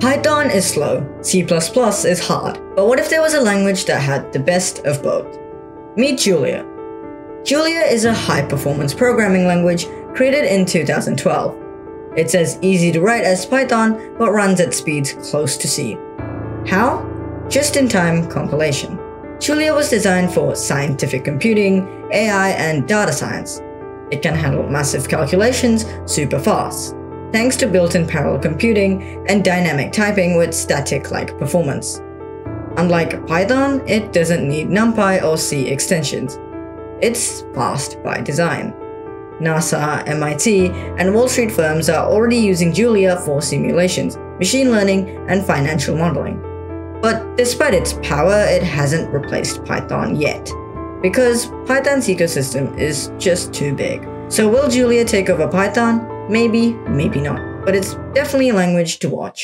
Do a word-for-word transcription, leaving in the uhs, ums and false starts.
Python is slow, C plus plus is hard, but what if there was a language that had the best of both? Meet Julia. Julia is a high-performance programming language created in two thousand twelve. It's as easy to write as Python, but runs at speeds close to C. How? Just-in-time compilation. Julia was designed for scientific computing, A I, and data science. It can handle massive calculations super fast, thanks to built-in parallel computing and dynamic typing with static-like performance. Unlike Python, it doesn't need NumPy or C extensions. It's fast by design. NASA, M I T, and Wall Street firms are already using Julia for simulations, machine learning, and financial modeling. But despite its power, it hasn't replaced Python yet, because Python's ecosystem is just too big. So will Julia take over Python? Maybe, maybe not. But it's definitely a language to watch.